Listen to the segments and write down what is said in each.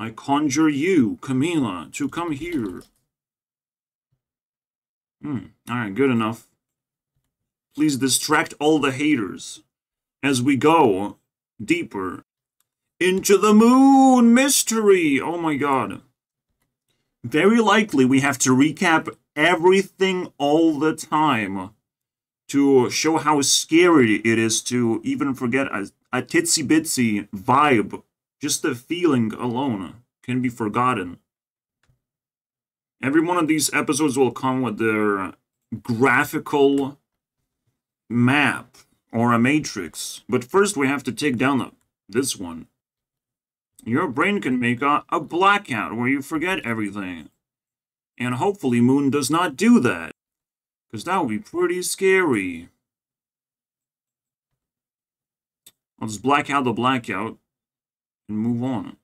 I conjure you, Camila, to come here. Alright, good enough. Please distract all the haters as we go deeper into the moon mystery. Oh my god. Very likely we have to recap everything all the time to show how scary it is to even forget a titsy-bitsy vibe. Just the feeling alone can be forgotten. Every one of these episodes will come with their graphical map or a matrix. But first we have to take down this one. Your brain can make a blackout where you forget everything. And hopefully Moon does not do that, because that would be pretty scary. I'll just black out the blackout and move on.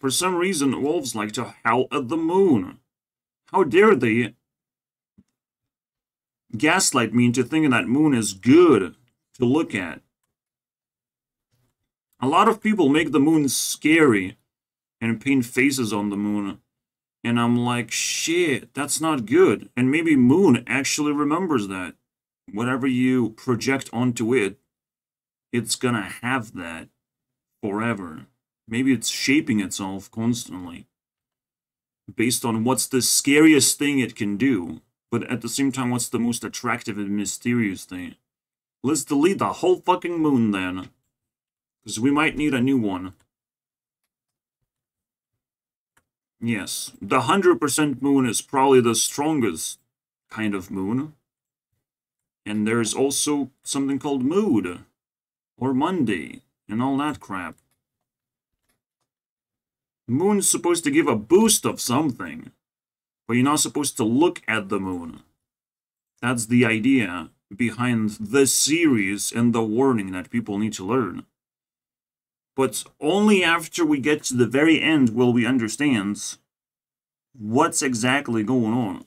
For some reason, wolves like to howl at the moon. How dare they gaslight me into thinking that moon is good to look at. A lot of people make the moon scary and paint faces on the moon. And I'm like, shit, that's not good. And maybe Moon actually remembers that. Whatever you project onto it, it's gonna have that forever. Maybe it's shaping itself constantly based on what's the scariest thing it can do. But at the same time, what's the most attractive and mysterious thing? Let's delete the whole fucking moon then. Because we might need a new one. Yes, the 100% moon is probably the strongest kind of moon. And there's also something called mood. Or Monday. And all that crap. Moon's supposed to give a boost of something. But you're not supposed to look at the moon. That's the idea behind this series and the warning that people need to learn. But only after we get to the very end will we understand what's exactly going on.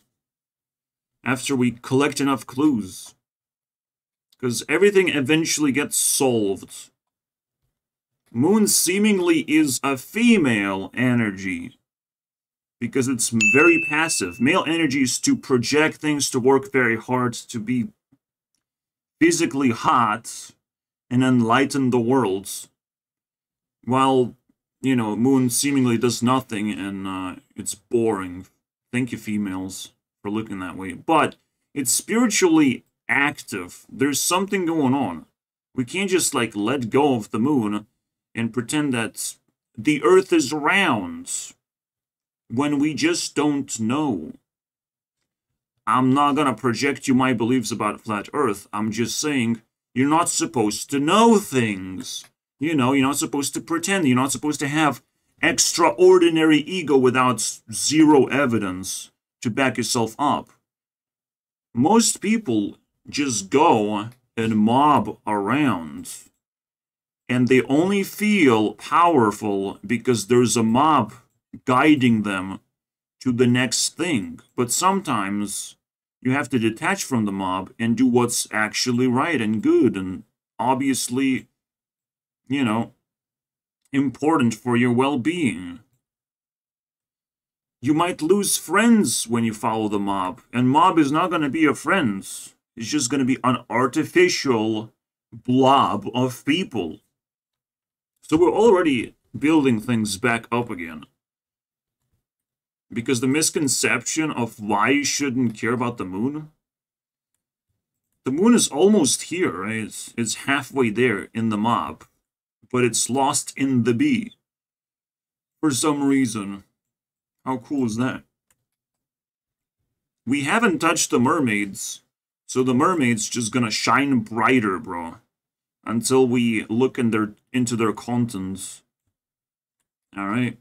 After we collect enough clues. Because everything eventually gets solved. Moon seemingly is a female energy. Because it's very passive. Male energy is to project things, to work very hard, to be physically hot and enlighten the world. While, you know, Moon seemingly does nothing and it's boring. Thank you, females, for looking that way. But it's spiritually active. There's something going on. We can't just, like, let go of the Moon and pretend that the Earth is round when we just don't know. I'm not going to project you my beliefs about flat Earth. I'm just saying you're not supposed to know things. You know, you're not supposed to pretend. You're not supposed to have extraordinary ego without zero evidence to back yourself up. Most people just go and mob around. And they only feel powerful because there's a mob guiding them to the next thing. But sometimes you have to detach from the mob and do what's actually right and good. And obviously, you know, important for your well-being. You might lose friends when you follow the mob, and mob is not going to be your friends. It's just going to be an artificial blob of people. So we're already building things back up again. Because the misconception of why you shouldn't care about the moon. The moon is almost here, right? It's halfway there in the mob. But it's lost in the bee. For some reason. How cool is that? We haven't touched the mermaids. So the mermaid's just gonna shine brighter, bro. Until we look into their contents. Alright.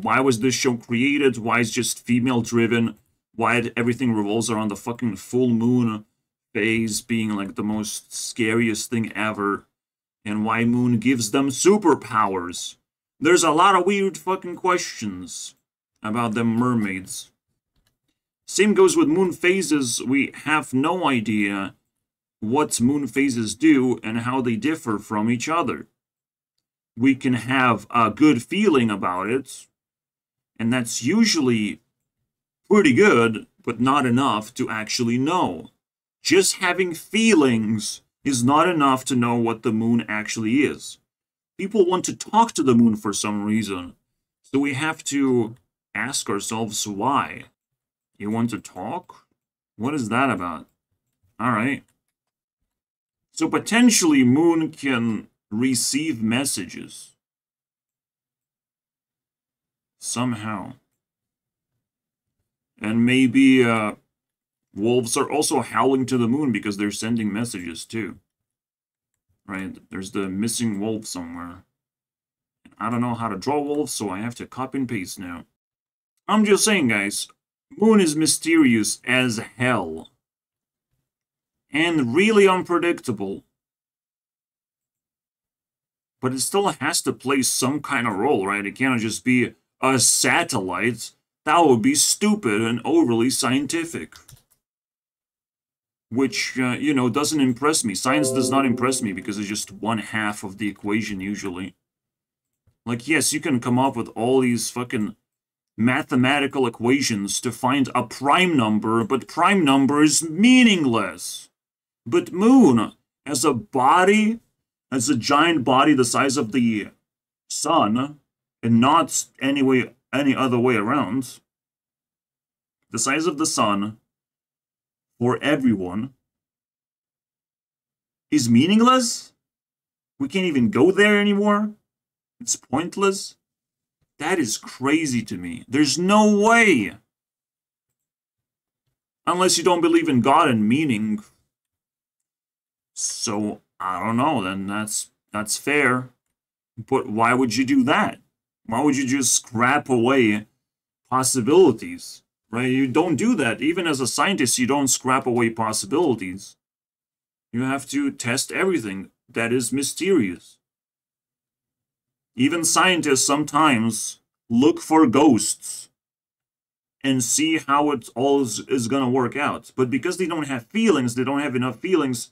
Why was this show created? Why it's just female driven? Why everything revolves around the fucking full moon phase being like the most scariest thing ever? And why Moon gives them superpowers. There's a lot of weird fucking questions about them mermaids. Same goes with moon phases. We have no idea what moon phases do and how they differ from each other. we can have a good feeling about it, and that's usually pretty good, but not enough to actually know. Just having feelings is not enough to know what the moon actually is. People want to talk to the moon for some reason, so we have to ask ourselves why. You want to talk? What is that about? All right. So potentially, moon can receive messages somehow. And maybe wolves are also howling to the moon because they're sending messages too. Right? There's the missing wolf somewhere. I don't know how to draw wolves, so I have to copy and paste now. I'm just saying, guys, moon is mysterious as hell. And really unpredictable. But it still has to play some kind of role, right? It cannot just be a satellite. That would be stupid and overly scientific. Which, you know, doesn't impress me. Science does not impress me because it's just one half of the equation usually. Like, yes, you can come up with all these fucking mathematical equations to find a prime number, but prime number is meaningless. But moon, as a body, as a giant body the size of the sun, and not any other way around, the size of the sun for everyone is meaningless? We can't even go there anymore? It's pointless? That is crazy to me. There's no way. Unless you don't believe in God and meaning. So, I don't know, then that's fair. But why would you do that? Why would you just scrap away possibilities? Right? You don't do that. Even as a scientist, you don't scrap away possibilities. You have to test everything that is mysterious. Even scientists sometimes look for ghosts and see how it all is going to work out. But because they don't have feelings, they don't have enough feelings.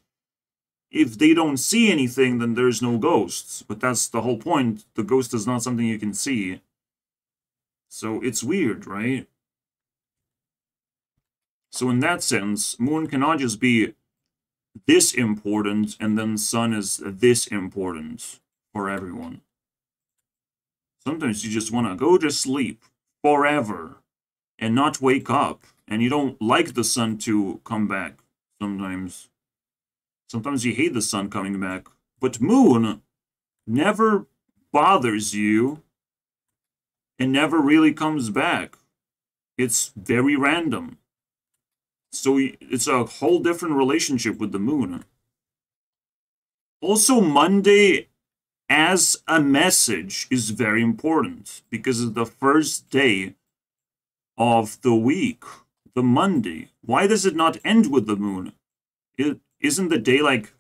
If they don't see anything, then there's no ghosts. But that's the whole point. The ghost is not something you can see. So it's weird, right? So in that sense, moon cannot just be this important and then sun is this important for everyone. Sometimes you just want to go to sleep forever and not wake up. And you don't like the sun to come back sometimes. Sometimes you hate the sun coming back. But moon never bothers you and never really comes back. It's very random. So it's a whole different relationship with the moon. Also, Monday as a message is very important because it's the first day of the week, the Monday. Why does it not end with the moon? It isn't the day like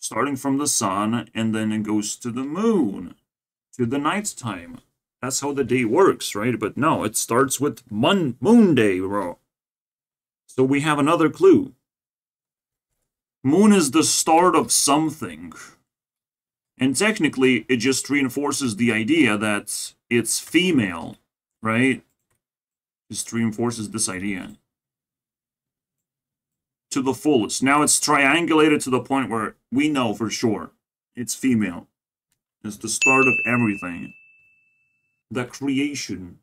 starting from the sun and then it goes to the moon, to the nighttime. That's how the day works, right? But no, it starts with moon day, bro. So we have another clue. Moon is the start of something. And technically, it just reinforces the idea that it's female, right? Just reinforces this idea to the fullest. Now it's triangulated to the point where we know for sure it's female. It's the start of everything. The creation.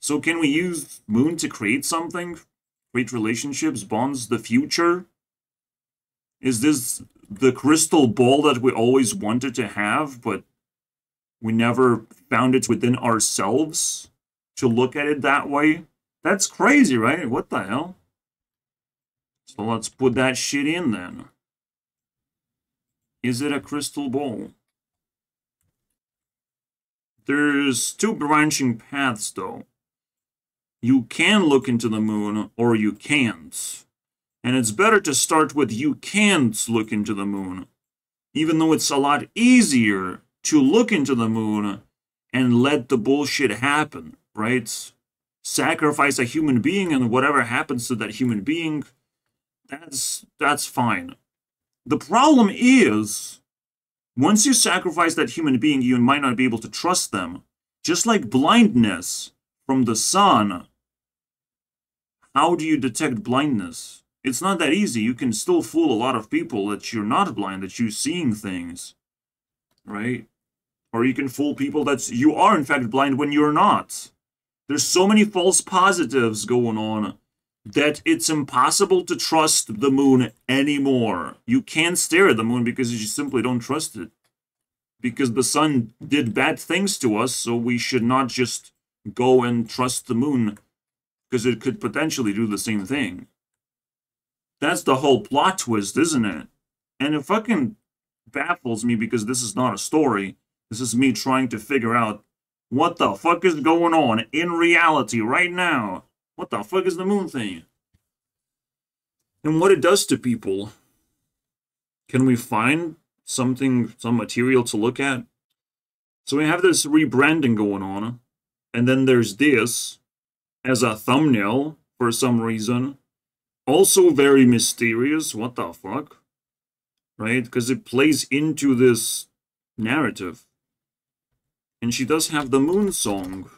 So can we use moon to create something? Create relationships, bonds, the future? Is this the crystal ball that we always wanted to have, but we never found it within ourselves to look at it that way? That's crazy, right? What the hell? So let's put that shit in then. Is it a crystal ball? There's two branching paths, though. You can look into the moon, or you can't. And it's better to start with you can't look into the moon, even though it's a lot easier to look into the moon and let the bullshit happen, right? Sacrifice a human being and whatever happens to that human being, that's fine. The problem is Once you sacrifice that human being, you might not be able to trust them. Just like blindness from the sun. How do you detect blindness? It's not that easy. You can still fool a lot of people that you're not blind, that you're seeing things, right? Or you can fool people that you are in fact blind when you're not. There's so many false positives going on that it's impossible to trust the moon anymore. You can't stare at the moon because you simply don't trust it. Because the sun did bad things to us, so we should not just go and trust the moon because it could potentially do the same thing. That's the whole plot twist, isn't it? And it fucking baffles me because this is not a story. This is me trying to figure out what the fuck is going on in reality right now. What the fuck is the moon thing? And what it does to people. Can we find something, some material to look at? So we have this rebranding going on. And then there's this as a thumbnail for some reason. Also very mysterious. What the fuck? Right? Because it plays into this narrative. And she does have the moon song.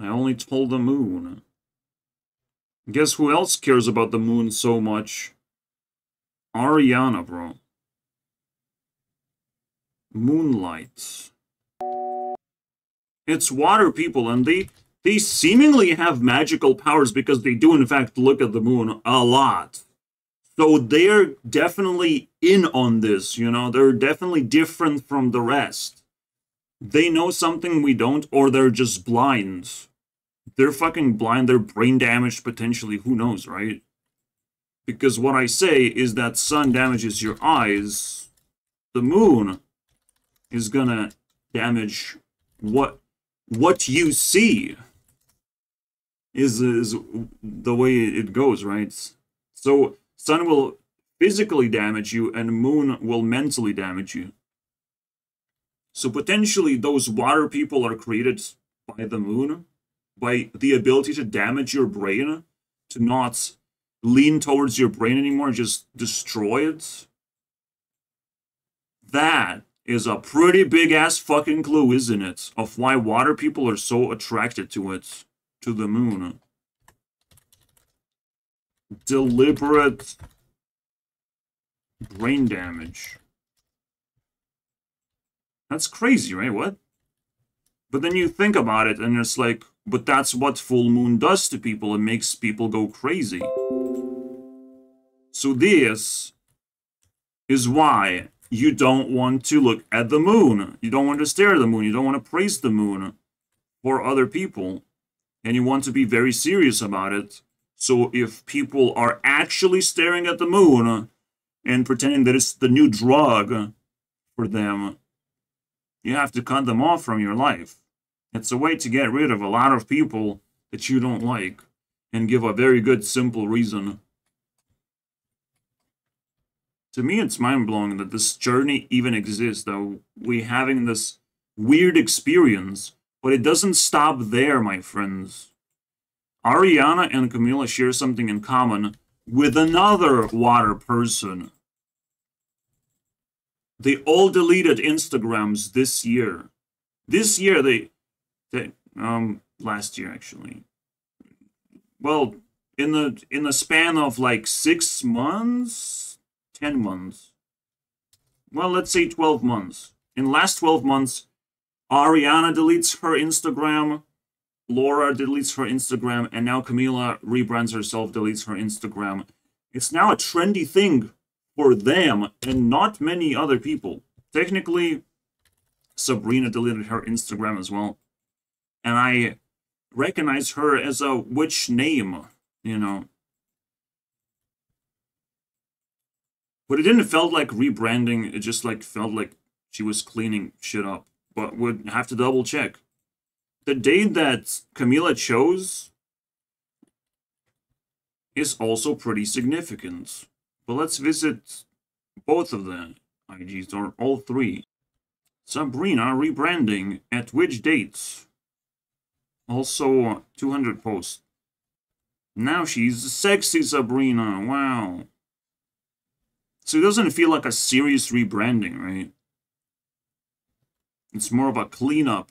I only told the moon. Guess who else cares about the moon so much? Ariana, bro. Moonlight. It's water people, and they seemingly have magical powers because they do, in fact, look at the moon a lot. So they're definitely in on this, you know? They're definitely different from the rest. They know something we don't, or they're just blind. They're fucking blind, they're brain damaged potentially, who knows, right? Because what I say is that sun damages your eyes, the moon is gonna damage what you see is the way it goes, right? So sun will physically damage you and moon will mentally damage you. So potentially those water people are created by the moon, by the ability to damage your brain, to not lean towards your brain anymore, just destroy it. That is a pretty big ass fucking clue, isn't it? Of why water people are so attracted to it, to the moon. Deliberate brain damage. That's crazy, right? What? But then you think about it and it's like, but that's what full moon does to people. It makes people go crazy. So this is why you don't want to look at the moon. You don't want to stare at the moon. You don't want to praise the moon for other people. And you want to be very serious about it. So if people are actually staring at the moon and pretending that it's the new drug for them, you have to cut them off from your life. It's a way to get rid of a lot of people that you don't like and give a very good, simple reason. To me, it's mind-blowing that this journey even exists, that we're having this weird experience, but it doesn't stop there, my friends. Ariana and Camila share something in common with another water person. They all deleted Instagrams this year. This year, last year, actually. Well, in the span of like 6 months, 10 months. Well, let's say 12 months. In the last 12 months, Ariana deletes her Instagram, Laura deletes her Instagram, and now Camila rebrands herself, deletes her Instagram. It's now a trendy thing for them and not many other people. Technically, Sabrina deleted her Instagram as well. And I recognize her as a witch name, you know. But it didn't felt like rebranding. It just like felt like she was cleaning shit up. But would have to double check. The date that Camila chose is also pretty significant. But let's visit both of the IGs, or all three. Sabrina rebranding at which dates? Also 200 posts. Now she's sexy Sabrina, wow. So it doesn't feel like a serious rebranding, right? It's more of a cleanup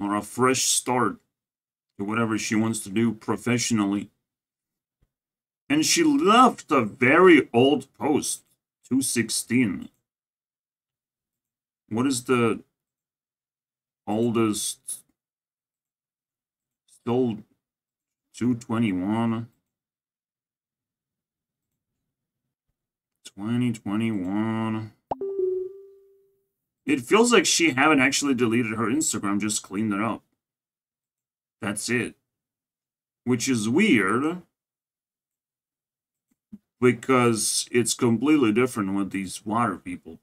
or a fresh start to whatever she wants to do professionally. And she left a very old post, 216. What is the oldest? Still 221. 2021. It feels like she haven't actually deleted her Instagram, just cleaned it up. That's it. Which is weird, because it's completely different with these water people.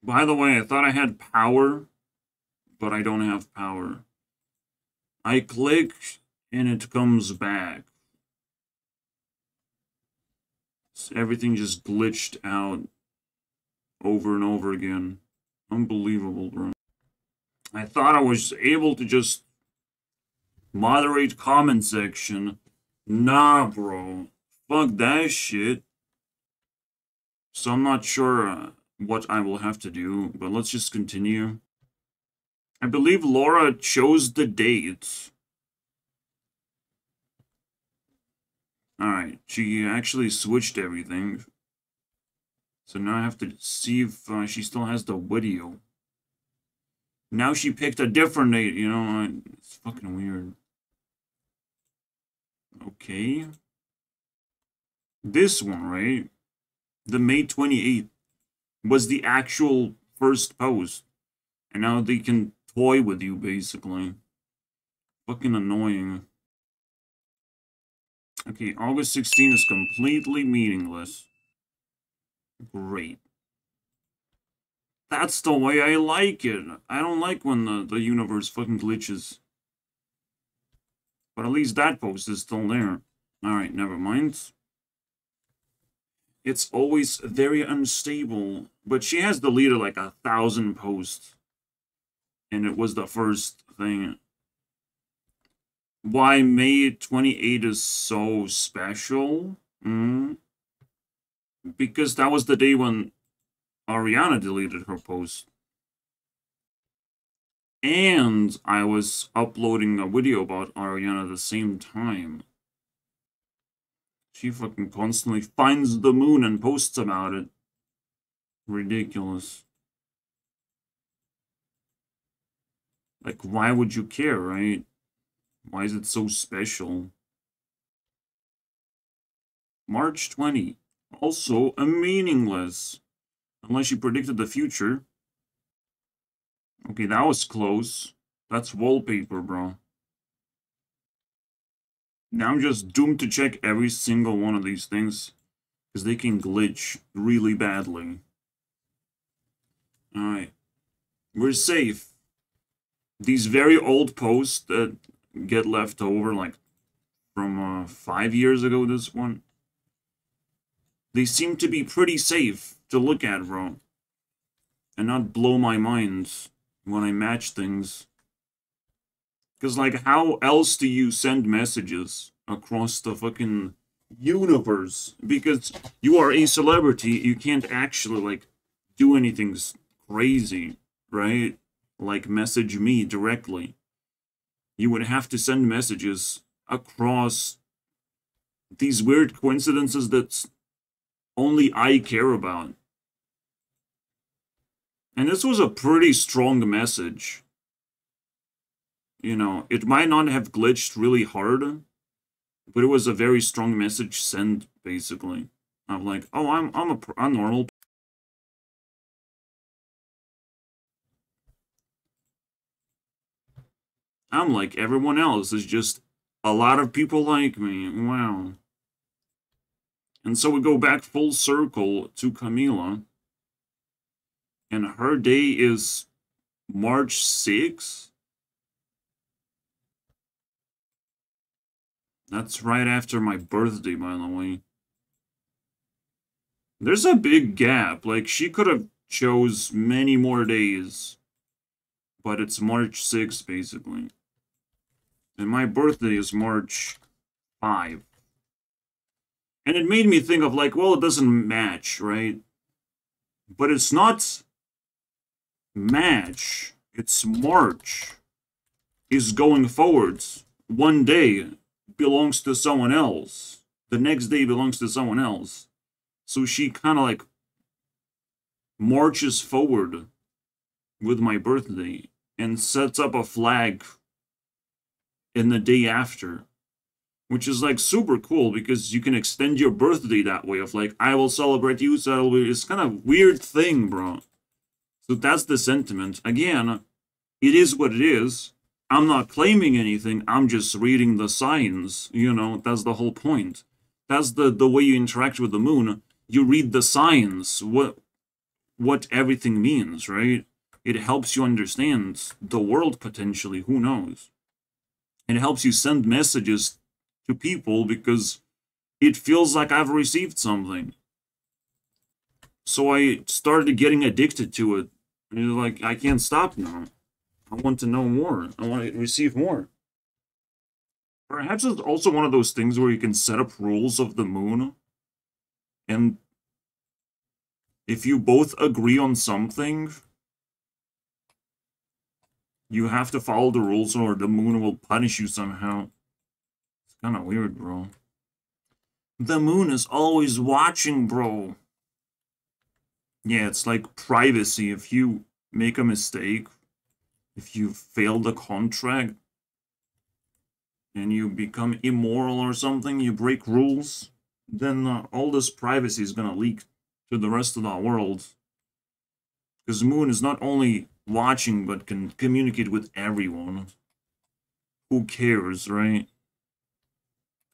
By the way, I thought I had power, but I don't have power. I click and it comes back. So everything just glitched out over and over again. Unbelievable, bro. I thought I was able to just moderate comment section. Nah, bro. Fuck that shit. So I'm not sure what I will have to do, but let's just continue. I believe Laura chose the date. Alright, she actually switched everything. So now I have to see if she still has the video. Now she picked a different date, you know, it's fucking weird. Okay. This one, right? The May 28th was the actual first post. And now they can toy with you, basically. Fucking annoying. Okay, August 16th is completely meaningless. Great. That's the way I like it. I don't like when the universe fucking glitches. But at least that post is still there. Alright, never mind. It's always very unstable, but she has deleted like 1,000 posts, and it was the first thing. Why May 28 is so special? Because that was the day when Ariana deleted her post. And I was uploading a video about Ariana at the same time. She fucking constantly finds the moon and posts about it. Ridiculous. Like, why would you care, right? Why is it so special? March 20. Also a meaningless. Unless she predicted the future. Okay, that was close. That's wallpaper, bro. Now I'm just doomed to check every single one of these things, because they can glitch really badly. Alright. We're safe. These very old posts that get left over, like, from 5 years ago, this one. They seem to be pretty safe to look at, bro. And not blow my mind when I match things. Because, like, how else do you send messages across the fucking universe? Because you are a celebrity, you can't actually, like, do anything crazy, right? Like, message me directly. You would have to send messages across these weird coincidences that only I care about. And this was a pretty strong message. You know, it might not have glitched really hard, but it was a very strong message sent, basically. I'm like, oh, I'm a normal. I'm like everyone else. There's just a lot of people like me. Wow. And so we go back full circle to Camila. And her day is March 6th. That's right after my birthday, by the way. There's a big gap. Like, she could have chose many more days. But it's March 6th, basically. And my birthday is March 5. And it made me think of like, well, it doesn't match, right? But it's not match, it's march. Is going forwards. One day belongs to someone else. The next day belongs to someone else. So she kind of like marches forward with my birthday and sets up a flag in the day after, which is like super cool because you can extend your birthday that way of like, I will celebrate you. So it's kind of weird thing, bro. So that's the sentiment. Again, it is what it is. I'm not claiming anything. I'm just reading the signs. You know, that's the whole point. That's the way you interact with the moon. You read the signs, what everything means, right? It helps you understand the world potentially, who knows? It helps you send messages to people because it feels like I've received something. So I started getting addicted to it. And like, I can't stop now. I want to know more. I want to receive more. Perhaps it's also one of those things where you can set up rules of the moon. And if you both agree on something, you have to follow the rules or the moon will punish you somehow. It's kind of weird, bro. The moon is always watching, bro. Yeah, it's like privacy. If you make a mistake, if you fail the contract and you become immoral or something, you break rules, then all this privacy is going to leak to the rest of the world. Because Moon is not only watching, but can communicate with everyone. Who cares, right?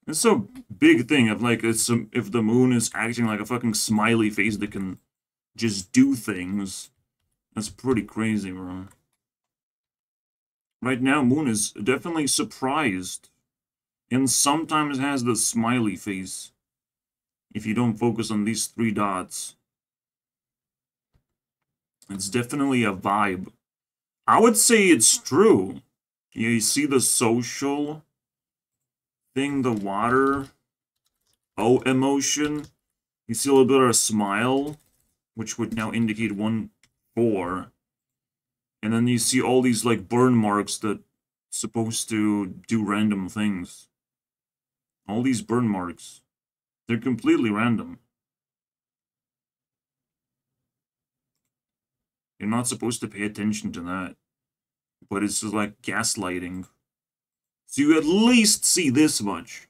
It's a big thing of like, it's if the Moon is acting like a fucking smiley face that can just do things, that's pretty crazy, bro. Right now, Moon is definitely surprised and sometimes has the smiley face if you don't focus on these three dots. It's definitely a vibe. I would say it's true. You see the social thing, the water, oh, emotion. You see a little bit of a smile, which would now indicate 1-4. And then you see all these like burn marks that supposed to do random things. All these burn marks. They're completely random. You're not supposed to pay attention to that. But it's just like gaslighting. So you at least see this much.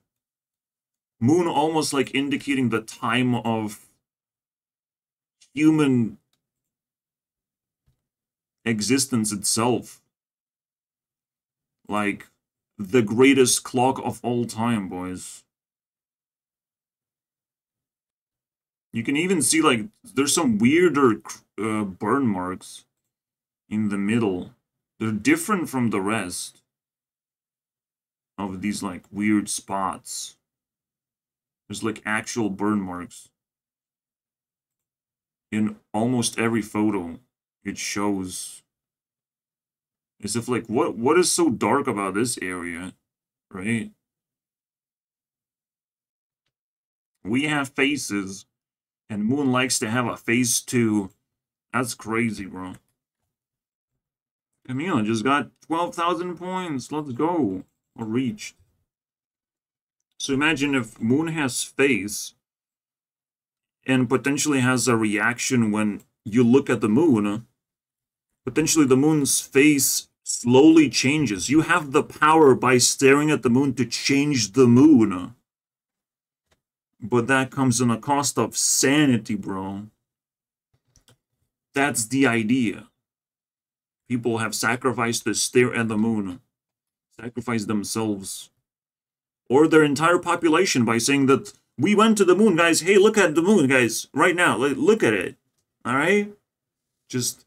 Moon almost like indicating the time of human existence itself, like the greatest clock of all time, boys. You can even see like there's some weirder burn marks in the middle. They're different from the rest of these like weird spots. There's like actual burn marks in almost every photo. It shows as if like what is so dark about this area, right? We have faces and Moon likes to have a face too. That's crazy, bro. Camila just got 12,000 points. Let's go. Or reached. So imagine if Moon has face and potentially has a reaction when you look at the moon. Potentially the moon's face slowly changes. You have the power by staring at the moon to change the moon. But that comes in a cost of sanity, bro. That's the idea. People have sacrificed to stare at the moon. Sacrificed themselves. Or their entire population by saying that, we went to the moon, guys. Hey, look at the moon, guys. Right now, look at it. All right? Just...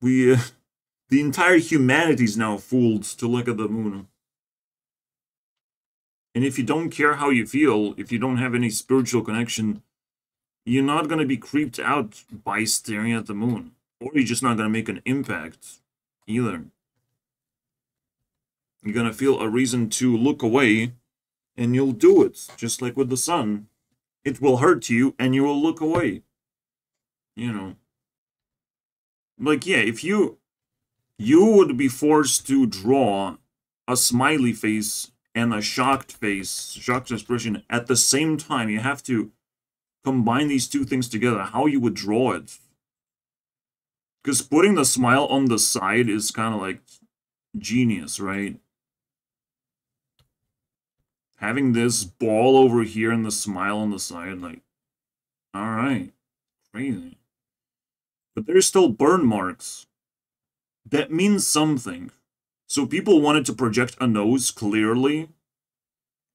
we, the entire humanity is now fooled to look at the moon. And if you don't care how you feel, if you don't have any spiritual connection, you're not going to be creeped out by staring at the moon. Or you're just not going to make an impact either. You're going to feel a reason to look away, and you'll do it, just like with the sun. It will hurt you and you will look away. You know. Like, yeah, if you would be forced to draw a smiley face and a shocked face, shocked expression at the same time, you have to combine these two things together, how you would draw it. Because putting the smile on the side is kind of like genius, right? Having this ball over here and the smile on the side, like, all right, crazy. But there's still burn marks. That means something. So people wanted to project a nose clearly.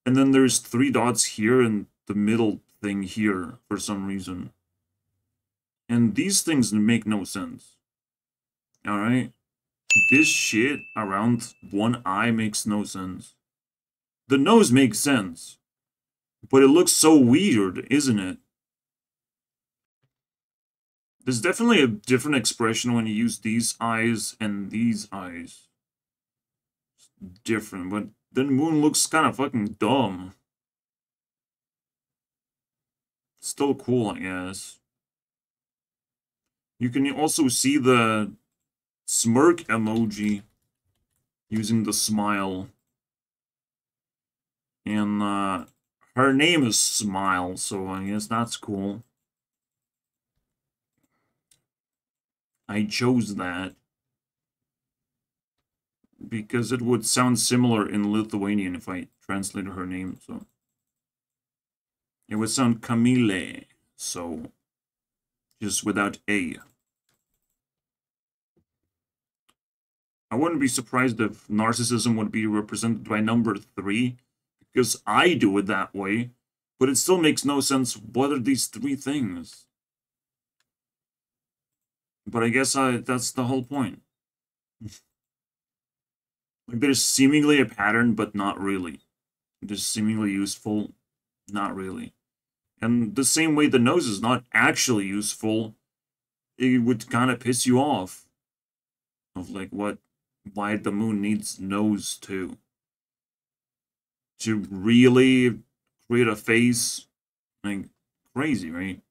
And then there's three dots here and the middle thing here for some reason. And these things make no sense. All right. This shit around one eye makes no sense. The nose makes sense. But it looks so weird, isn't it? There's definitely a different expression when you use these eyes and these eyes. It's different, but then Moon looks kind of fucking dumb. Still cool, I guess. You can also see the smirk emoji using the smile. And her name is Smile, so I guess that's cool. I chose that because it would sound similar in Lithuanian if I translated her name, so it would sound Camila, so just without A. I wouldn't be surprised if narcissism would be represented by number 3, because I do it that way, but it still makes no sense. What are these three things? But I guess that's the whole point. Like, there's seemingly a pattern, but not really. There's seemingly useful, not really. And the same way the nose is not actually useful, it would kind of piss you off. Of like, why the moon needs nose too? To really create a face? Like, crazy, right?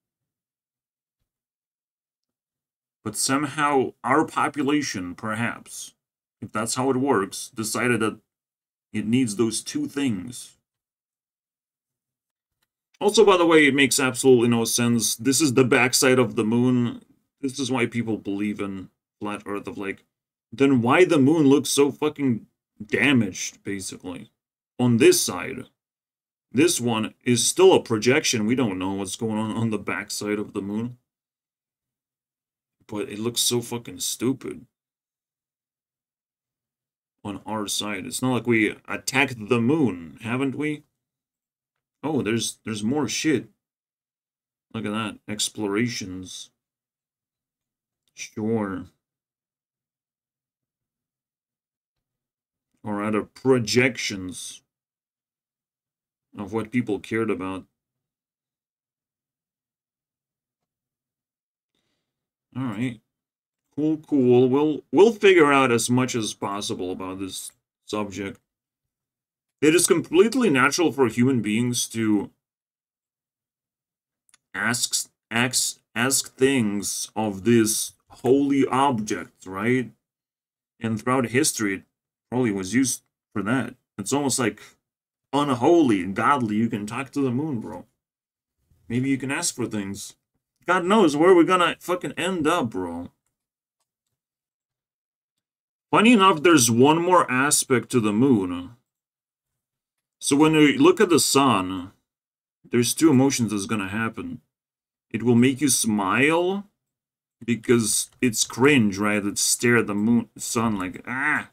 But somehow our population, perhaps, if that's how it works, decided that it needs those two things. Also, by the way, it makes absolutely no sense. This is the backside of the moon. This is why people believe in flat Earth. Of like, then why the moon looks so fucking damaged, basically, on this side? This one is still a projection. We don't know what's going on the backside of the moon. But it looks so fucking stupid on our side. It's not like we attacked the moon, haven't we? Oh, there's more shit. Look at that. Explorations. Sure. Or rather, projections of what people cared about. All right, cool, cool. We'll figure out as much as possible about this subject. It is completely natural for human beings to ask things of this holy object, right? And throughout history, it probably was used for that. It's almost like unholy and godly. You can talk to the moon, bro. Maybe you can ask for things. God knows where we're gonna fucking end up, bro. Funny enough, there's one more aspect to the moon. So when you look at the sun, there's two emotions that's gonna happen. It will make you smile because it's cringe, right? Let's stare at the moon, sun like, ah.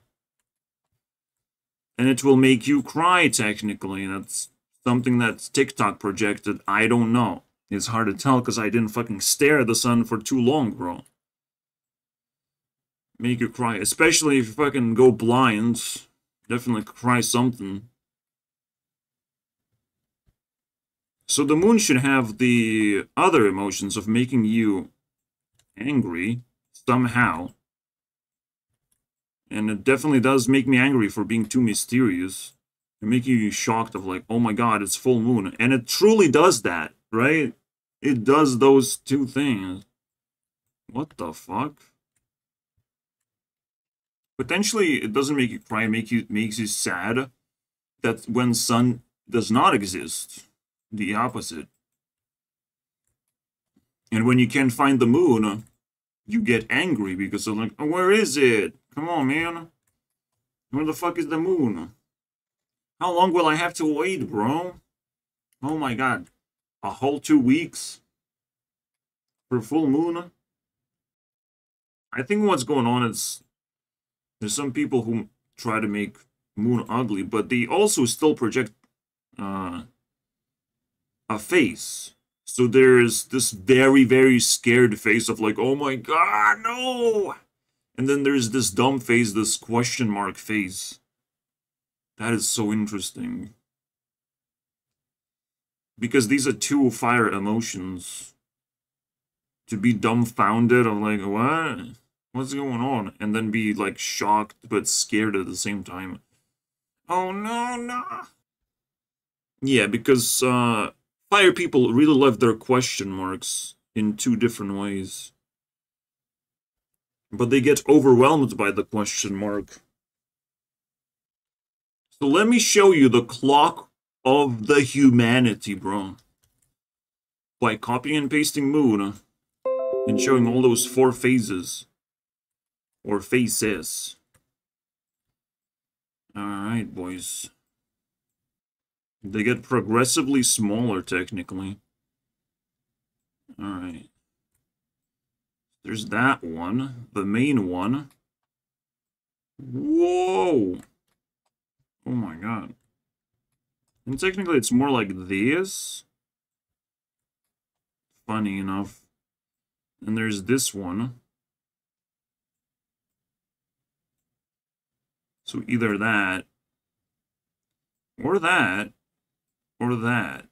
And it will make you cry, technically. That's something that's TikTok projected. I don't know. It's hard to tell because I didn't fucking stare at the sun for too long, bro. Make you cry. Especially if you fucking go blind. Definitely cry something. So the moon should have the other emotions of making you angry somehow. And it definitely does make me angry for being too mysterious. It makes you shocked of like, oh my god, it's full moon. And it truly does that. right? It does those two things. What the fuck? Potentially, it doesn't make you cry, makes you sad that when sun does not exist, the opposite. And when you can't find the moon, you get angry because they're like, oh, where is it? Come on, man. Where the fuck is the moon? How long will I have to wait, bro? Oh my god. A whole 2 weeks for full moon? I think what's going on is there's some people who try to make moon ugly, but they also still project a face. So there's this very, very scared face of like, oh my god, no! And then there's this dumb face, this question mark face. That is so interesting. Because these are two fire emotions. To be dumbfounded, I'm like, what? What's going on? And then be like shocked but scared at the same time. Oh no, no! Yeah, because fire people really love their question marks in two different ways. But they get overwhelmed by the question mark. So let me show you the clock of the humanity, bro. By copying and pasting moon and showing all those four phases or faces. Alright, boys. They get progressively smaller, technically. Alright. There's that one, the main one. Whoa! Oh my god. And technically it's more like this. Funny enough. And there's this one. So either that, or that, or that.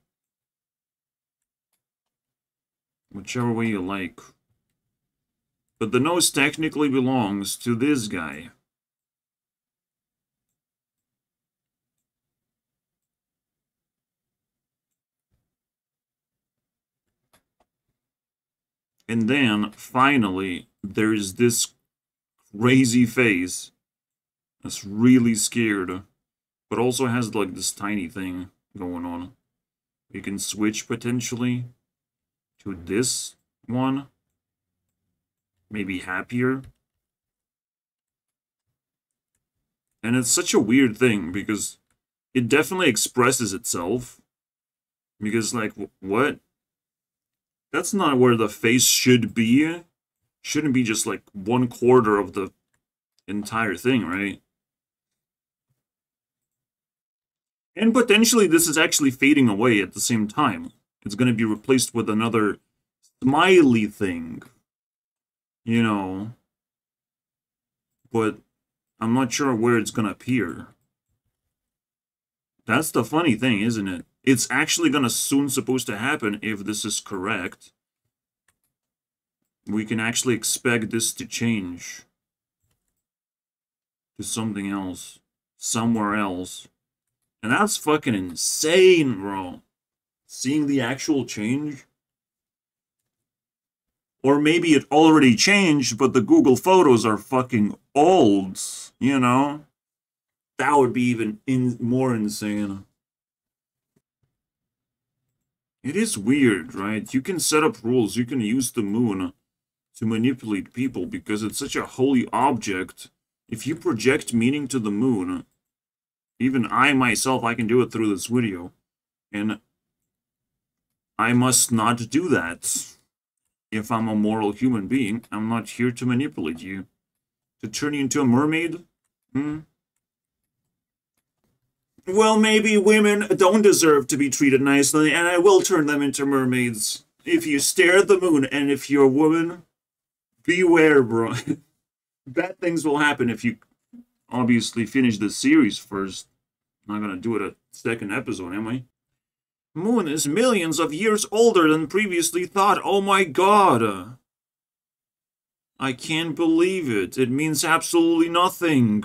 Whichever way you like. But the nose technically belongs to this guy. And then, finally, there is this crazy face that's really scared, but also has like this tiny thing going on. You can switch potentially to this one. Maybe happier. And it's such a weird thing because it definitely expresses itself. Because like, what? That's not where the face should be. Shouldn't be just like 1/4 of the entire thing, right? And potentially this is actually fading away at the same time. It's going to be replaced with another smiley thing. You know, but I'm not sure where it's going to appear. That's the funny thing, isn't it? It's actually going to soon supposed to happen if this is correct. We can actually expect this to change to something else, somewhere else. And that's fucking insane, bro. Seeing the actual change. Or maybe it already changed, but the Google Photos are fucking old, you know? That would be even more insane. It is weird, right? You can set up rules, you can use the moon to manipulate people because it's such a holy object. If you project meaning to the moon, even I myself, I can do it through this video. And I must not do that. If I'm a moral human being, I'm not here to manipulate you. To turn you into a mermaid? Hmm? Well, maybe women don't deserve to be treated nicely, and I will turn them into mermaids. If you stare at the moon, and if you're a woman, beware, bro. Bad things will happen if you obviously finish the series first. I'm not gonna do it a second episode, am I? Moon is millions of years older than previously thought. Oh my god. I can't believe it. It means absolutely nothing.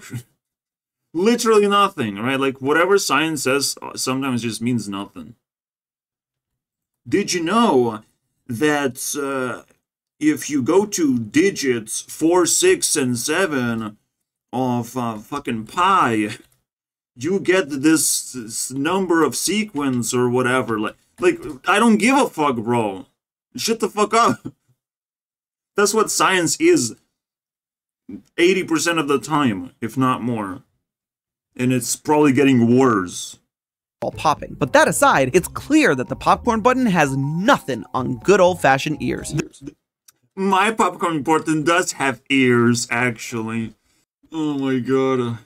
Literally nothing, right? Like, whatever science says sometimes just means nothing. Did you know that if you go to digits 4, 6, and 7 of fucking pi, you get this number of sequence or whatever? Like I don't give a fuck, bro. Shut the fuck up. That's what science is 80% of the time, if not more. And it's probably getting worse. All popping. But that aside, it's clear that the popcorn button has nothing on good old-fashioned ears. My popcorn button does have ears, actually. Oh my god.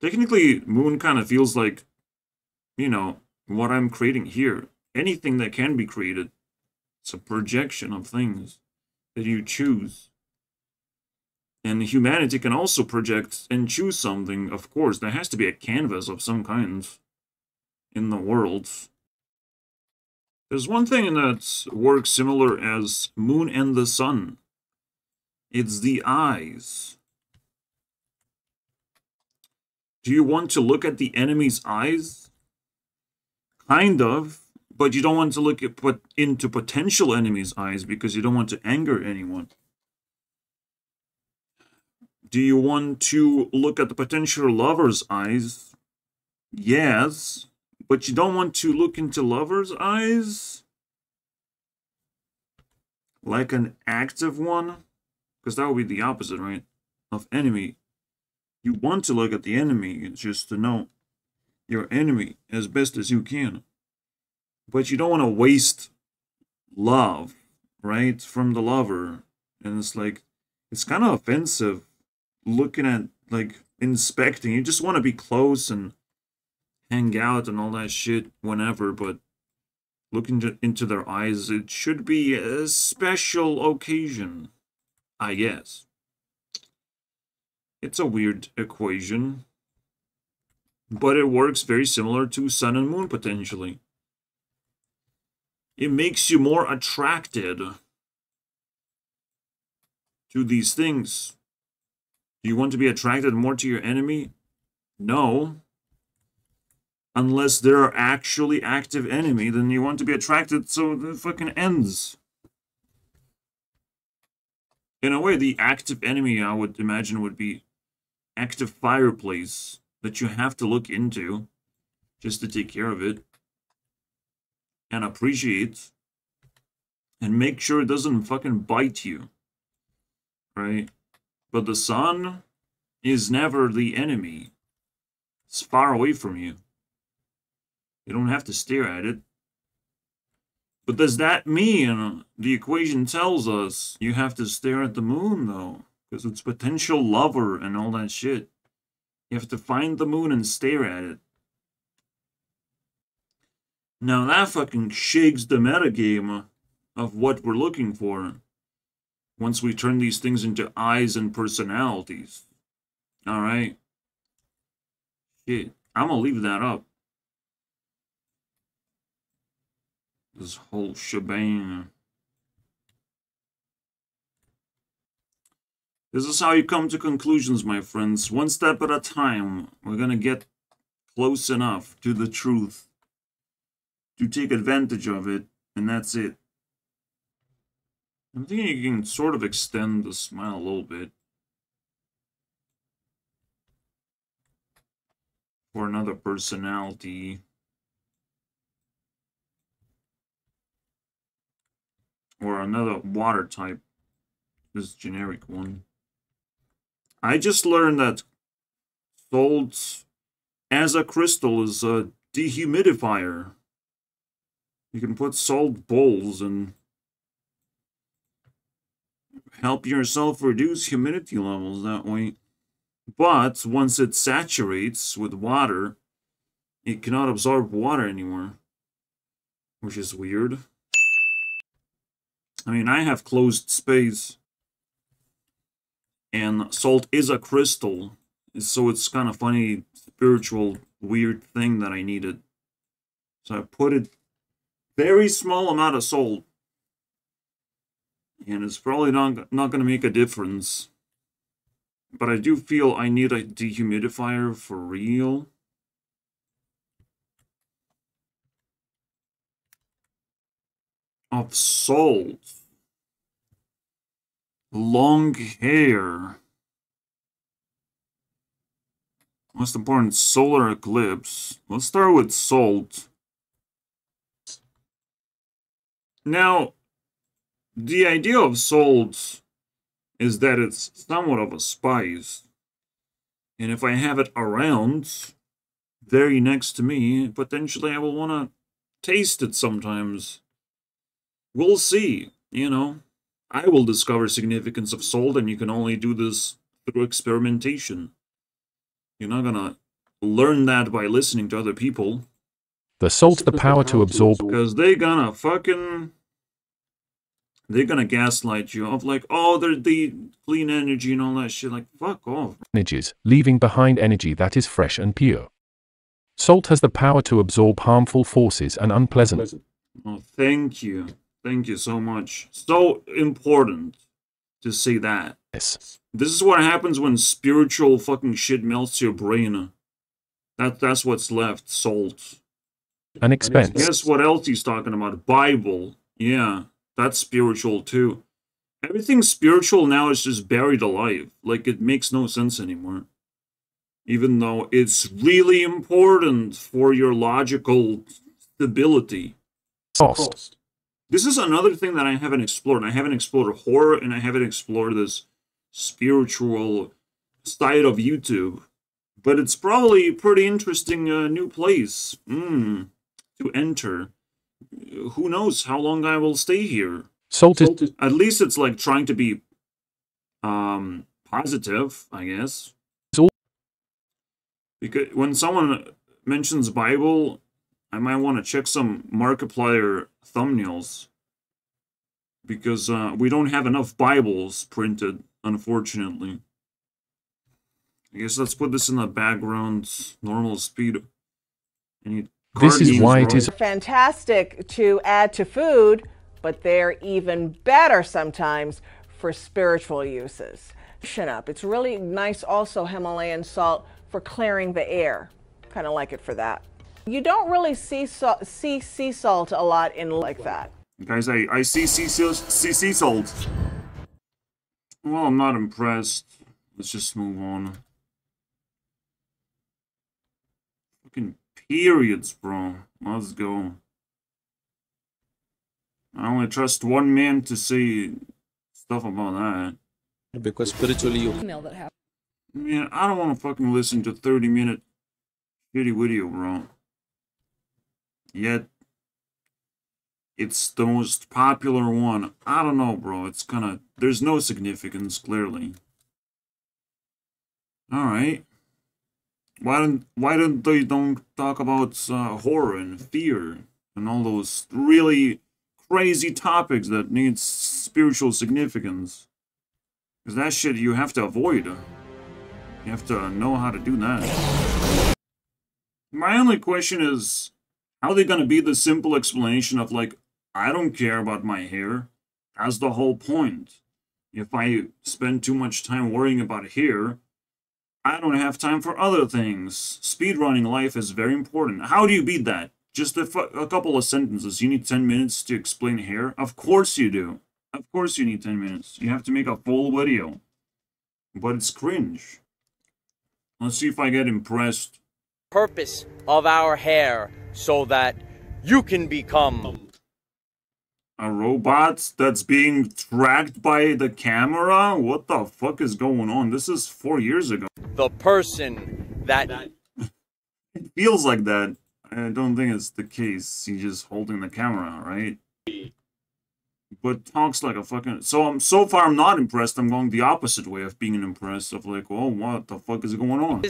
Technically, Moon kind of feels like, you know, what I'm creating here. Anything that can be created. It's a projection of things that you choose. And humanity can also project and choose something, of course. There has to be a canvas of some kind in the world. There's one thing that works similar as Moon and the Sun. It's the eyes. Do you want to look at the enemy's eyes? Kind of, but you don't want to look at, put into potential enemy's eyes because you don't want to anger anyone. Do you want to look at the potential lover's eyes? Yes, but you don't want to look into lover's eyes? Like an active one? Because that would be the opposite, right? Of enemy. You want to look at the enemy, it's just to know your enemy as best as you can. But you don't want to waste love, right? From the lover. And it's like, it's kind of offensive. Looking at, like, inspecting. You just want to be close and hang out and all that shit whenever, but looking into their eyes, it should be a special occasion, I guess. It's a weird equation, but it works very similar to Sun and Moon, potentially. It makes you more attracted to these things. Do you want to be attracted more to your enemy? No. Unless they're actually active enemy, then you want to be attracted so it fucking ends. In a way, the active enemy, I would imagine, would be active fireplace that you have to look into just to take care of it and appreciate and make sure it doesn't fucking bite you, right? But the sun is never the enemy. It's far away from you. You don't have to stare at it. But does that mean the equation tells us you have to stare at the moon, though? Because it's potential lover and all that shit. You have to find the moon and stare at it. Now that fucking shakes the metagame of what we're looking for. Once we turn these things into eyes and personalities. Alright. Shit. I'm gonna leave that up. This whole shebang. This is how you come to conclusions, my friends. One step at a time. We're gonna get close enough to the truth to take advantage of it, and that's it. I'm thinking you can sort of extend the smile a little bit for another personality or another water type, this generic one. I just learned that salt as a crystal is a dehumidifier. You can put salt bowls and help yourself reduce humidity levels that way. But once it saturates with water, it cannot absorb water anymore. Which is weird. I mean, I have closed space. And salt is a crystal. So it's kind of funny, spiritual, weird thing that I needed. So I put a very small amount of salt. And it's probably not going to make a difference. But I do feel I need a dehumidifier for real. of souls. Long hair. Most important, solar eclipse. Let's start with salt. Now, the idea of salt is that it's somewhat of a spice. And if I have it around, very next to me, potentially I will want to taste it sometimes. We'll see, you know. I will discover significance of salt, and you can only do this through experimentation. You're not gonna learn that by listening to other people. The salt's the power to absorb. Because they're gonna fucking... they're gonna gaslight you of like, oh, they're the clean energy and all that shit. Like, fuck off. Energies, leaving behind energy that is fresh and pure. Salt has the power to absorb harmful forces and unpleasant. Oh, thank you. Thank you so much. So important to say that. Yes. This is what happens when spiritual fucking shit melts your brain. That's what's left, salt. An expense. Guess what else he's talking about? Bible. Yeah, that's spiritual too. Everything spiritual now is just buried alive. Like, it makes no sense anymore. Even though it's really important for your logical stability. Cost. This is another thing that I haven't explored. I haven't explored horror, and I haven't explored this spiritual side of YouTube. But it's probably a pretty interesting new place to enter. Who knows how long I will stay here. Salted. At least it's like trying to be positive, I guess. Because when someone mentions Bible, I might want to check some Markiplier thumbnails, because we don't have enough Bibles printed, unfortunately. I guess let's put this in the background, normal speed. And this is why it is fantastic to add to food, but they're even better sometimes for spiritual uses. It's really nice also, Himalayan salt, for clearing the air. Kind of like it for that. You don't really see sea salt a lot in like that. Guys, I see sea salt. Well, I'm not impressed. Let's just move on. Fucking periods, bro. Let's go. I only trust one man to say stuff about that. Because spiritually you... Man, I don't want to fucking listen to 30-minute shitty video, bro. Yet it's the most popular one. I don't know, bro. It's kind of... there's no significance, clearly. Alright. Why don't they don't talk about horror and fear and all those really crazy topics that need spiritual significance? Because that shit you have to avoid. You have to know how to do that. My only question is, how are they going to be the simple explanation of, like, I don't care about my hair? That's the whole point. If I spend too much time worrying about hair, I don't have time for other things. Speedrunning life is very important. How do you beat that? Just a couple of sentences. You need 10 minutes to explain hair? Of course you do. Of course you need 10 minutes. You have to make a full video. But it's cringe. Let's see if I get impressed. Purpose of our hair. So that you can become a robot that's being tracked by the camera? What the fuck is going on? This is 4 years ago. The person that... It feels like that. I don't think it's the case. He's just holding the camera, right? But talks like a fucking... So far I'm not impressed. I'm going the opposite way of being impressed. Of like, oh, what the fuck is going on?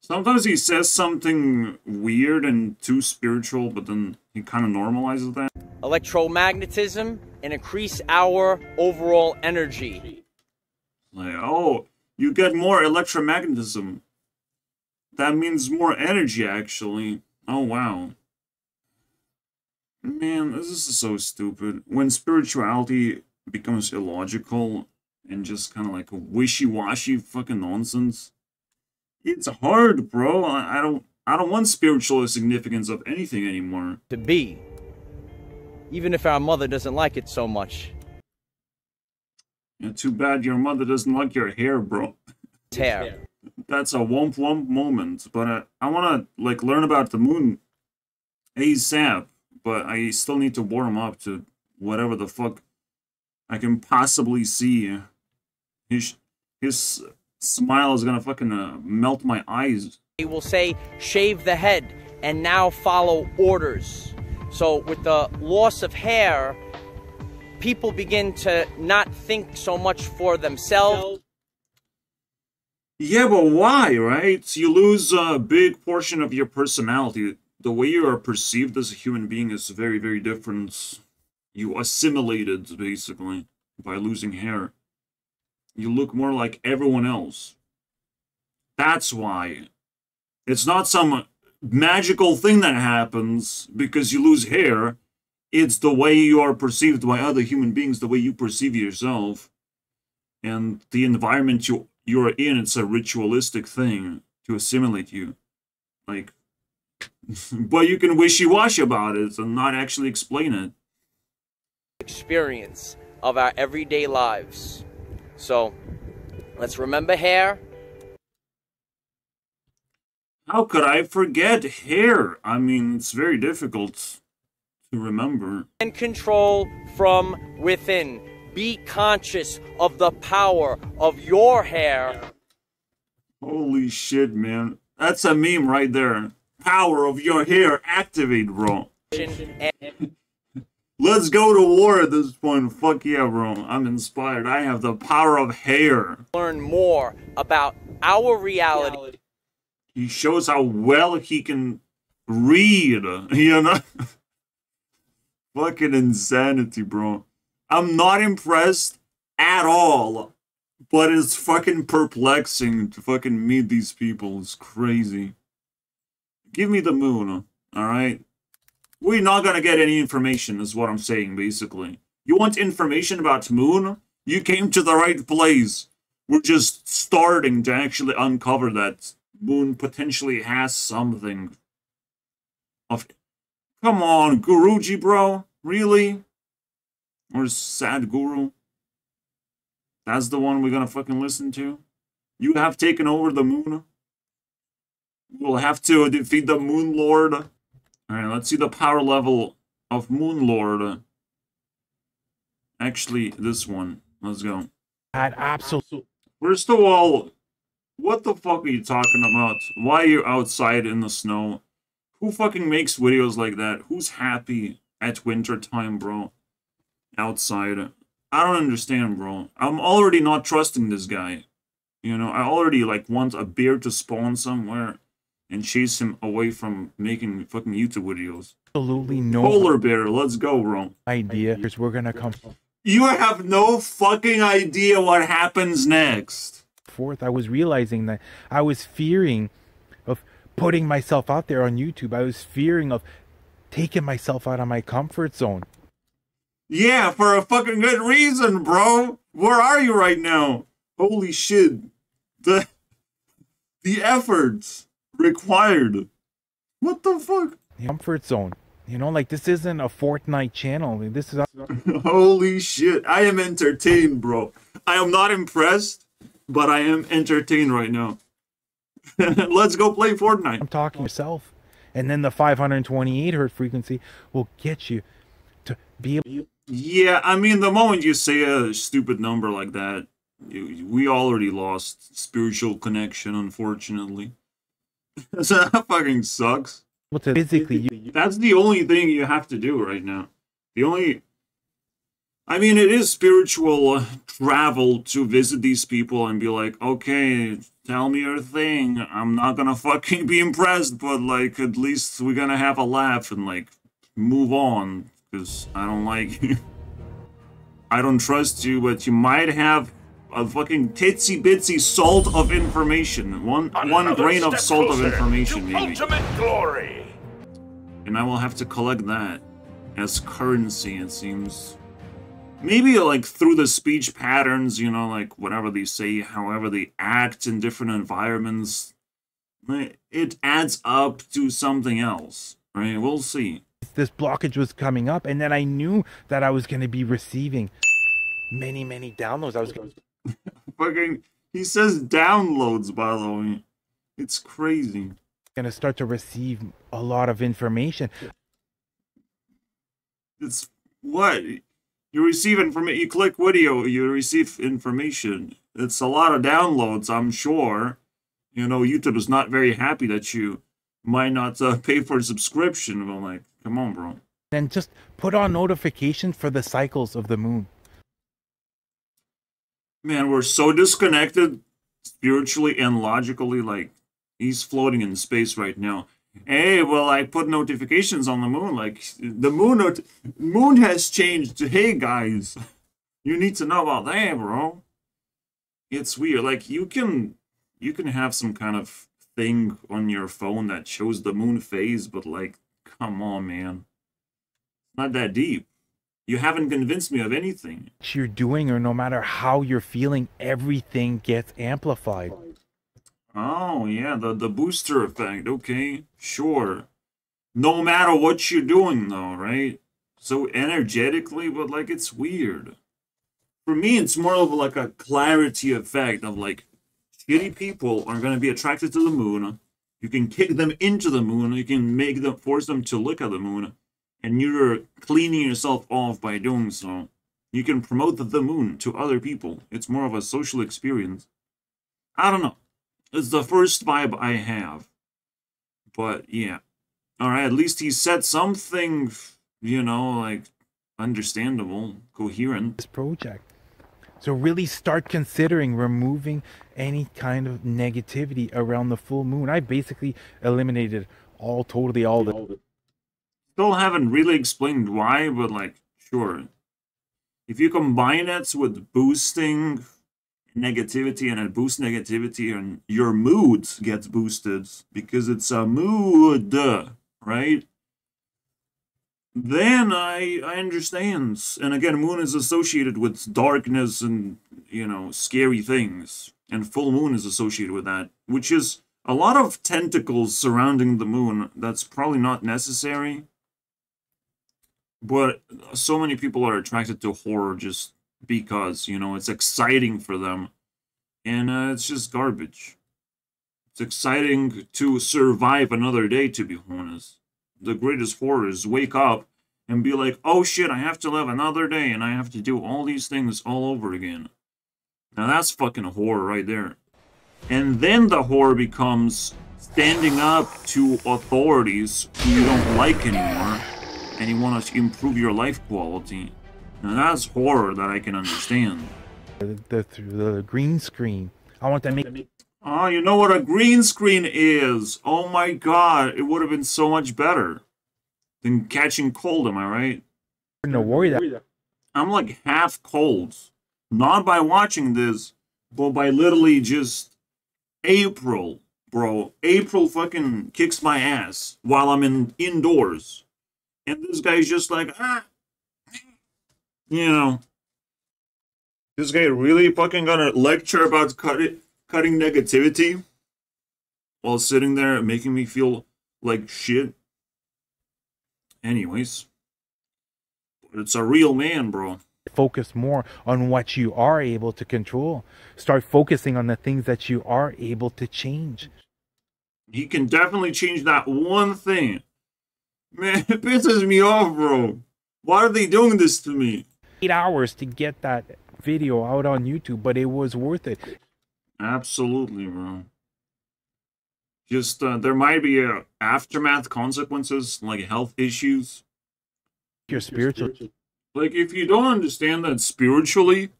Sometimes he says something weird and too spiritual, but then he kind of normalizes that. Electromagnetism and increase our overall energy. Like, oh, you get more electromagnetism. That means more energy, actually. Oh, wow. Man, this is so stupid. When spirituality becomes illogical and just kind of like wishy-washy fucking nonsense. It's hard, bro. I don't want spiritual significance of anything anymore. To be even if our mother doesn't like it so much. Yeah, too bad your mother doesn't like your hair, bro. Hair. That's a womp-womp moment, but I want to, like, learn about the moon ASAP, but I still need to warm up to whatever the fuck I can possibly see. His smile is gonna fucking melt my eyes. He will say, shave the head, and now follow orders. So with the loss of hair, people begin to not think so much for themselves. Yeah, but why, right? You lose a big portion of your personality. The way you are perceived as a human being is very, very different. You assimilated, basically, by losing hair. You look more like everyone else. That's why. It's not some magical thing that happens because you lose hair. It's the way you are perceived by other human beings, the way you perceive yourself. And the environment you're in, it's a ritualistic thing to assimilate you. Like, but you can wishy-washy about it and not actually explain it. Experience of our everyday lives. So, let's remember hair. How could I forget hair? I mean, it's very difficult to remember. And control from within. Be conscious of the power of your hair. Holy shit, man. That's a meme right there. Power of your hair. Activate, bro. Let's go to war at this point. Fuck yeah, bro. I'm inspired. I have the power of hair. Learn more about our reality. He shows how well he can read, you know? Fucking insanity, bro. I'm not impressed at all, but it's fucking perplexing to fucking meet these people. It's crazy. Give me the moon, alright? We're not gonna get any information, is what I'm saying, basically. You want information about moon? You came to the right place. We're just starting to actually uncover that moon potentially has something of it. Come on, Guruji, bro. Really? Or Sadguru? That's the one we're gonna fucking listen to? You have taken over the moon? We'll have to defeat the Moon Lord. Alright, let's see the power level of Moon Lord. Actually, this one. Let's go. Absolutely. First of all, what the fuck are you talking about? Why are you outside in the snow? Who fucking makes videos like that? Who's happy at winter time, bro? Outside. I don't understand, bro. I'm already not trusting this guy. You know, I already, like, want a bear to spawn somewhere and chase him away from making fucking YouTube videos. Absolutely no. Polar bear, let's go, bro. Idea, because we're gonna come. You have no fucking idea what happens next. Fourth, I was realizing that I was fearing of putting myself out there on YouTube. I was fearing of taking myself out of my comfort zone. Yeah, for a fucking good reason, bro. Where are you right now? Holy shit. The efforts required. What the fuck? Comfort zone. You know, like, this isn't a Fortnite channel. This is... Holy shit. I am entertained, bro. I am not impressed, but I am entertained right now. Let's go play Fortnite. I'm talking to yourself. And then the 528 hertz frequency will get you to be able... Yeah, I mean, the moment you say a stupid number like that, we already lost spiritual connection, unfortunately. So that fucking sucks. Well, physically, that's the only thing you have to do right now. The only... I mean, it is spiritual travel to visit these people and be like, okay, tell me your thing. I'm not gonna fucking be impressed, but, like, at least we're gonna have a laugh and, like, move on. Because I don't like you. I don't trust you, but you might have a fucking titsy-bitsy salt of information. One grain of salt of information, maybe. Ultimate glory. And I will have to collect that as currency, it seems. Maybe, like, through the speech patterns, you know, like, whatever they say, however they act in different environments, it adds up to something else, right? We'll see. this blockage was coming up, and then I knew that I was going to be receiving many downloads. I was going fucking, he says downloads, by the way. It's crazy. Going to start to receive a lot of information. It's what you receive information. You click video, you receive information. It's a lot of downloads, I'm sure. You know, YouTube is not very happy that you might not pay for a subscription. But like, come on, bro. Then just put on notifications for the cycles of the moon. Man, we're so disconnected spiritually and logically. Like, he's floating in space right now. Hey, well, I put notifications on the moon. Like, the moon has changed. Hey, guys, you need to know about that, bro. It's weird. Like, you can have some kind of thing on your phone that shows the moon phase, but, like, come on, man. It's not that deep. You haven't convinced me of anything. What you're doing, or no matter how you're feeling, everything gets amplified. Oh, yeah, the booster effect. Okay, sure. No matter what you're doing, though, right? So energetically, but, like, it's weird. For me, it's more of, like, a clarity effect of, like, shitty people are going to be attracted to the moon. You can kick them into the moon. You can make them, force them to look at the moon. And you're cleaning yourself off by doing so. You can promote the moon to other people. It's more of a social experience. I don't know. It's the first vibe I have. But, yeah. Alright, at least he said something, you know, like, understandable, coherent. This project. So really start considering removing any kind of negativity around the full moon. I basically eliminated all the... Still haven't really explained why, but like, sure. If you combine it with boosting negativity and it boosts negativity and your mood gets boosted because it's a mood, right? Then I understand. And again, moon is associated with darkness and, you know, scary things. And full moon is associated with that, which is a lot of tentacles surrounding the moon. That's probably not necessary. But so many people are attracted to horror just because, you know, it's exciting for them. And it's just garbage. It's exciting to survive another day, to be honest. The greatest horror is wake up and be like, oh shit, I have to live another day and I have to do all these things all over again. Now that's fucking horror right there. And then the horror becomes standing up to authorities who you don't like anymore. And you want to improve your life quality. Now that's horror that I can understand. The green screen. I want to make... Oh, you know what a green screen is? Oh my god, it would have been so much better than catching cold, am I right? No worry that. I'm like half cold. Not by watching this, but by literally just... April, bro. April fucking kicks my ass while I'm indoors. And this guy's just like, ah, you know, this guy really fucking gonna lecture about cutting negativity while sitting there making me feel like shit. Anyways, it's a real man, bro. Focus more on what you are able to control. Start focusing on the things that you are able to change. He can definitely change that one thing. Man, it pisses me off, bro. Why are they doing this to me? 8 hours to get that video out on YouTube, but it was worth it. Absolutely, bro. Just, there might be aftermath consequences, like health issues. Your spiritual... Like, if you don't understand that spiritually,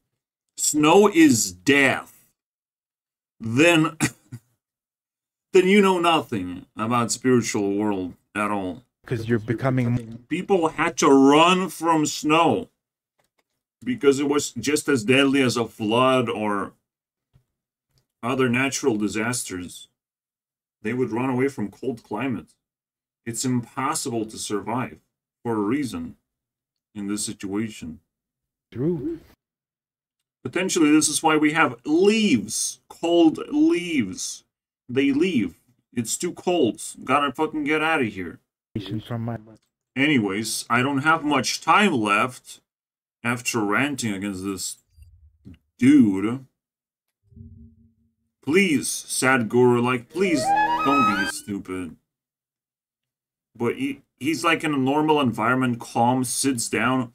snow is death, then... then you know nothing about spiritual world at all. Because you're becoming... People had to run from snow because it was just as deadly as a flood or other natural disasters. They would run away from cold climates. It's impossible to survive for a reason in this situation. True. Potentially, this is why we have leaves. Cold leaves. They leave. It's too cold. Gotta fucking get out of here. From my... Anyways, I don't have much time left after ranting against this dude. Please, Sadguru, like, please don't be stupid. But he's like in a normal environment, calm, sits down,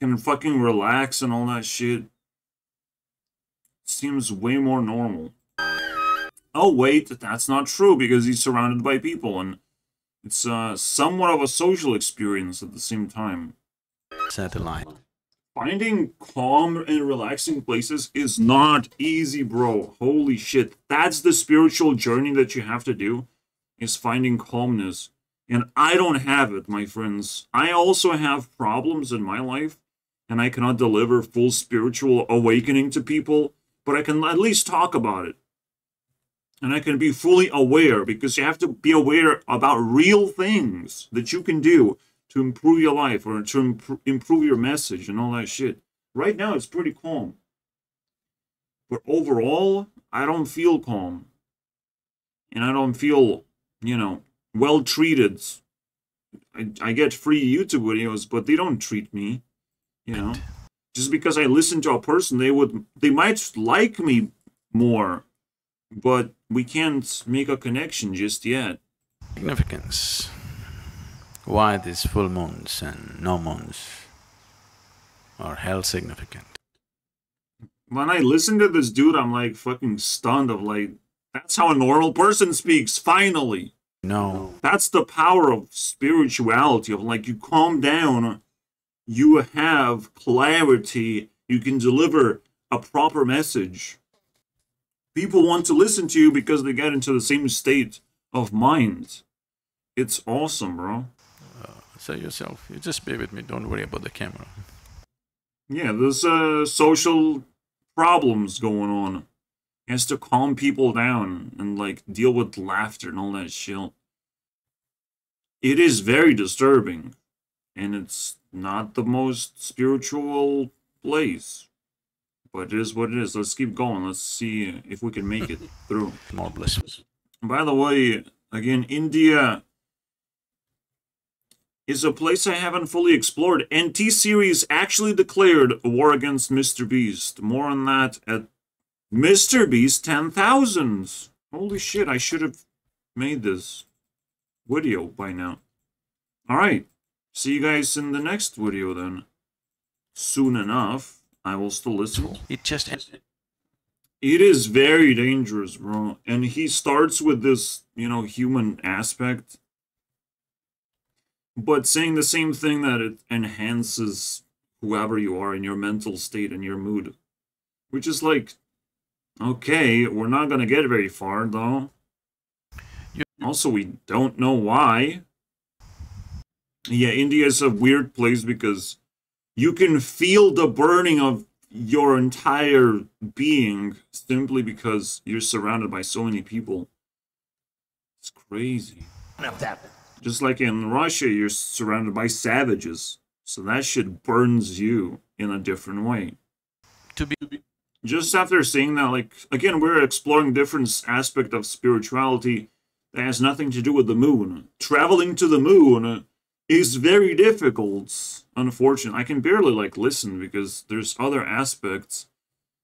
can fucking relax and all that shit. Seems way more normal. Oh wait, that's not true because he's surrounded by people and it's somewhat of a social experience at the same time. Satellite. Finding calm and relaxing places is not easy, bro. Holy shit. That's the spiritual journey that you have to do, is finding calmness. And I don't have it, my friends. I also have problems in my life, and I cannot deliver full spiritual awakening to people, but I can at least talk about it. And I can be fully aware, because you have to be aware about real things that you can do to improve your life or to improve your message and all that shit. Right now, it's pretty calm. But overall, I don't feel calm. And I don't feel, you know, well treated. I get free YouTube videos, but they don't treat me, you know. Just because I listen to a person, they might like me more, but we can't make a connection just yet. Significance. Why these full moons and no moons are hell significant? When I listen to this dude, I'm like fucking stunned of like, that's how a normal person speaks, finally. No. That's the power of spirituality, of like you calm down, you have clarity, you can deliver a proper message. People want to listen to you because they get into the same state of mind. It's awesome, bro. Say yourself, you just be with me, don't worry about the camera. Yeah, there's social problems going on. He has to calm people down and like deal with laughter and all that shit. It is very disturbing, and it's not the most spiritual place, but it is what it is. Let's keep going. Let's see if we can make it through. More blessings. By the way, again, India is a place I haven't fully explored. NT series actually declared a war against MrBeast. More on that at MrBeast 10,000. Holy shit, I should have made this video by now. Alright, see you guys in the next video then. Soon enough, I will still listen. It is very dangerous, bro. And he starts with this, you know, human aspect. But saying the same thing that it enhances whoever you are in your mental state and your mood. Which is like, okay, we're not gonna get very far though. Also, we don't know why. Yeah, India is a weird place because you can feel the burning of your entire being simply because you're surrounded by so many people. It's crazy. Just like in Russia, you're surrounded by savages, so that shit burns you in a different way. Just after saying that, like, again, we're exploring different aspects of spirituality that has nothing to do with the moon. Traveling to the moon is very difficult, unfortunately. I can barely, like, listen because there's other aspects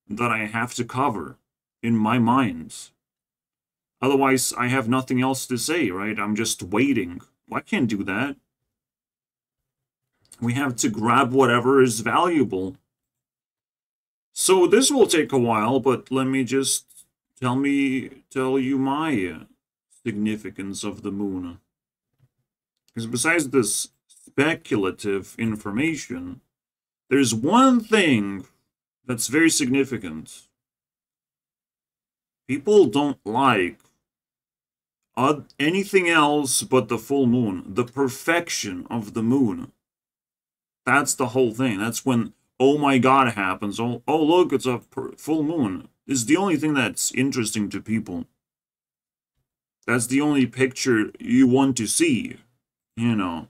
that I have to cover in my mind. Otherwise, I have nothing else to say, right? I'm just waiting. Well, I can't do that. We have to grab whatever is valuable. So this will take a while, but let me just tell you my significance of the moon. Because besides this speculative information, there's one thing that's very significant. People don't like anything else but the full moon, the perfection of the moon. That's the whole thing. That's when oh my god happens. Oh look, it's a full moon. It's the only thing that's interesting to people. That's the only picture you want to see, you know.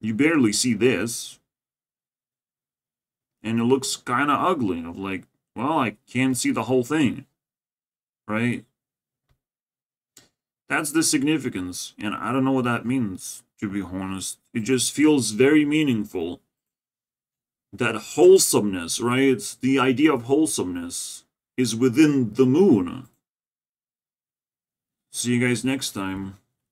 You barely see this. And it looks kind of ugly. Of like, well, I can't see the whole thing. Right? That's the significance. And I don't know what that means. to be honest. It just feels very meaningful. That wholesomeness, right? The idea of wholesomeness is within the moon. See you guys next time.